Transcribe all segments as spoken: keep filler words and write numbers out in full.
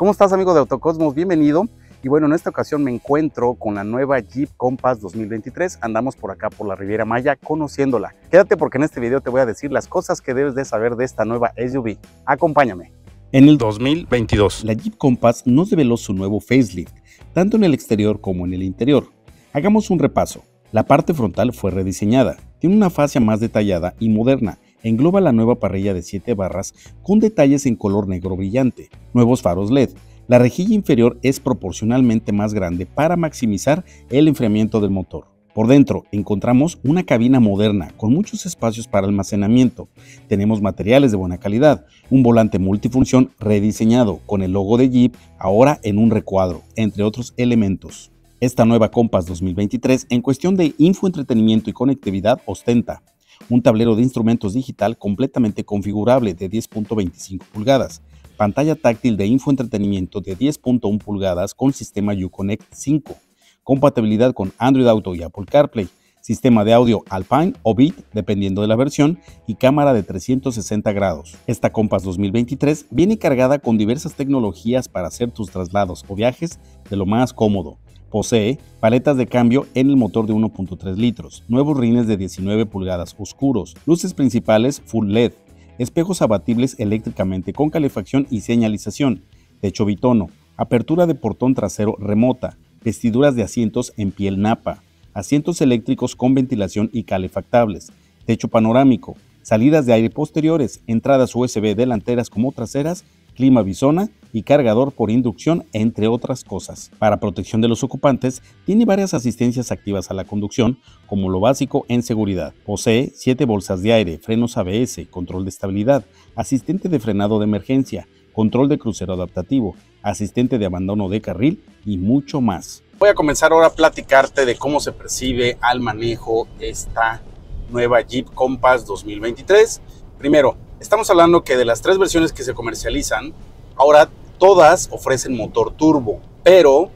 ¿Cómo estás, amigo de Autocosmos? Bienvenido. Y bueno, en esta ocasión me encuentro con la nueva Jeep Compass dos mil veintitrés. Andamos por acá por la Riviera Maya conociéndola. Quédate porque en este video te voy a decir las cosas que debes de saber de esta nueva S U V. Acompáñame. En el dos mil veintidós, la Jeep Compass nos reveló su nuevo facelift, tanto en el exterior como en el interior. Hagamos un repaso. La parte frontal fue rediseñada, tiene una fascia más detallada y moderna, engloba la nueva parrilla de siete barras con detalles en color negro brillante, nuevos faros L E D. La rejilla inferior es proporcionalmente más grande para maximizar el enfriamiento del motor. Por dentro encontramos una cabina moderna con muchos espacios para almacenamiento. Tenemos materiales de buena calidad, un volante multifunción rediseñado con el logo de Jeep ahora en un recuadro, entre otros elementos. Esta nueva Compass dos mil veintitrés en cuestión de infoentretenimiento y conectividad ostenta un tablero de instrumentos digital completamente configurable de diez punto veinticinco pulgadas, pantalla táctil de infoentretenimiento de diez punto uno pulgadas con sistema Uconnect cinco, compatibilidad con Android Auto y Apple CarPlay, sistema de audio Alpine o Beat, dependiendo de la versión, y cámara de trescientos sesenta grados. Esta Compass dos mil veintitrés viene cargada con diversas tecnologías para hacer tus traslados o viajes de lo más cómodo. Posee paletas de cambio en el motor de uno punto tres litros, nuevos rines de diecinueve pulgadas oscuros, luces principales full L E D, espejos abatibles eléctricamente con calefacción y señalización, techo bitono, apertura de portón trasero remota, vestiduras de asientos en piel napa, asientos eléctricos con ventilación y calefactables, techo panorámico, salidas de aire posteriores, entradas U S B delanteras como traseras, clima bizona y cargador por inducción, entre otras cosas. Para protección de los ocupantes, tiene varias asistencias activas a la conducción, como lo básico en seguridad. Posee siete bolsas de aire, frenos A B S, control de estabilidad, asistente de frenado de emergencia, control de crucero adaptativo, asistente de abandono de carril y mucho más. Voy a comenzar ahora a platicarte de cómo se percibe al manejo esta nueva Jeep Compass dos mil veintitrés. Primero, estamos hablando que de las tres versiones que se comercializan, ahora todas ofrecen motor turbo, pero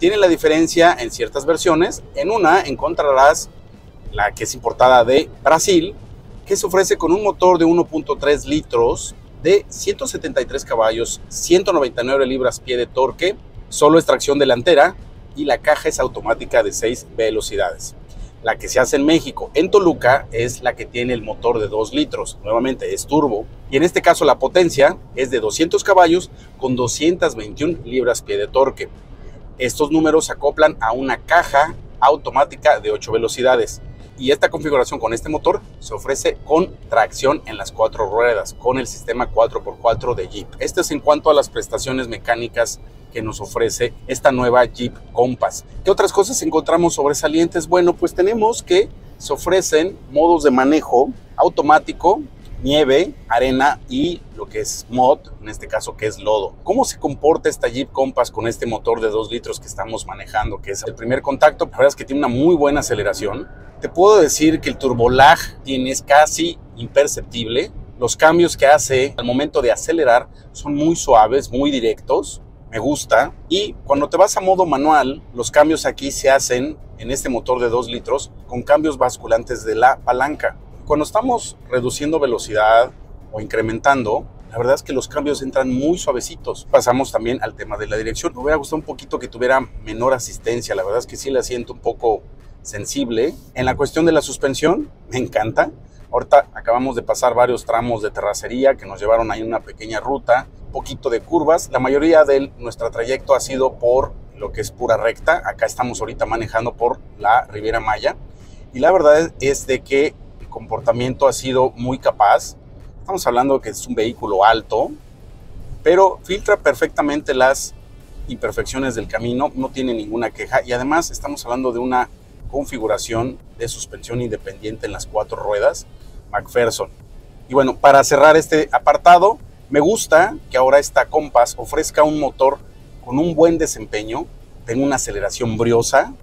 tienen la diferencia en ciertas versiones. En una encontrarás la que es importada de Brasil, que se ofrece con un motor de uno punto tres litros de ciento setenta y tres caballos, ciento noventa y nueve libras-pie de torque, solo es tracción delantera y la caja es automática de seis velocidades. La que se hace en México, en Toluca, es la que tiene el motor de dos litros, nuevamente es turbo, y en este caso la potencia es de doscientos caballos con doscientas veintiuna libras-pie de torque. Estos números se acoplan a una caja automática de ocho velocidades, y esta configuración con este motor se ofrece con tracción en las cuatro ruedas, con el sistema cuatro por cuatro de Jeep. Esto es en cuanto a las prestaciones mecánicas que nos ofrece esta nueva Jeep Compass. ¿Qué otras cosas encontramos sobresalientes? Bueno, pues tenemos que se ofrecen modos de manejo automático, nieve, arena y lo que es mud, en este caso que es lodo. ¿Cómo se comporta esta Jeep Compass con este motor de dos litros que estamos manejando, que es el primer contacto? La verdad es que tiene una muy buena aceleración. Te puedo decir que el turbolag tiene es casi imperceptible. Los cambios que hace al momento de acelerar son muy suaves, muy directos. Me gusta. Y cuando te vas a modo manual, los cambios aquí se hacen en este motor de dos litros con cambios basculantes de la palanca. Cuando estamos reduciendo velocidad o incrementando, la verdad es que los cambios entran muy suavecitos. Pasamos también al tema de la dirección. Me hubiera gustado un poquito que tuviera menor asistencia. La verdad es que sí la siento un poco sensible. En la cuestión de la suspensión, me encanta. Ahorita acabamos de pasar varios tramos de terracería que nos llevaron ahí una pequeña ruta, un poquito de curvas. La mayoría de nuestro trayecto ha sido por lo que es pura recta. Acá estamos ahorita manejando por la Riviera Maya. Y la verdad es de que el comportamiento ha sido muy capaz. Estamos hablando que es un vehículo alto, pero filtra perfectamente las imperfecciones del camino. No tiene ninguna queja. Y además estamos hablando de una configuración de suspensión independiente en las cuatro ruedas McPherson. Y bueno, para cerrar este apartado, me gusta que ahora esta Compass ofrezca un motor con un buen desempeño, tenga una aceleración briosa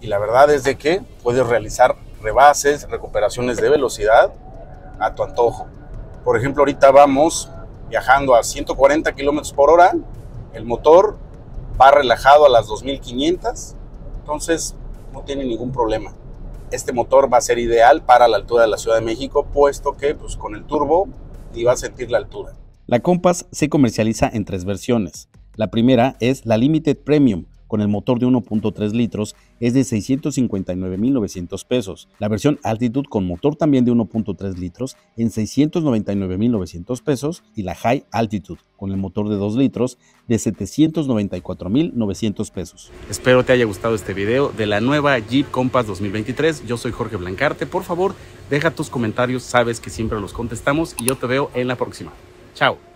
y la verdad es de que puedes realizar rebases, recuperaciones de velocidad a tu antojo. Por ejemplo, ahorita vamos viajando a ciento cuarenta kilómetros por hora, el motor va relajado a las dos mil quinientas, entonces no tiene ningún problema. Este motor va a ser ideal para la altura de la Ciudad de México, puesto que pues, con el turbo ni va a sentir la altura. La Compass se comercializa en tres versiones. La primera es la Limited Premium, con el motor de uno punto tres litros, es de seiscientos cincuenta y nueve mil novecientos pesos. La versión Altitude con motor también de uno punto tres litros en seiscientos noventa y nueve mil novecientos pesos y la High Altitude con el motor de dos litros de setecientos noventa y cuatro mil novecientos pesos. Espero te haya gustado este video de la nueva Jeep Compass dos mil veintitrés. Yo soy Jorge Blancarte. Por favor, deja tus comentarios, sabes que siempre los contestamos y yo te veo en la próxima. Chao.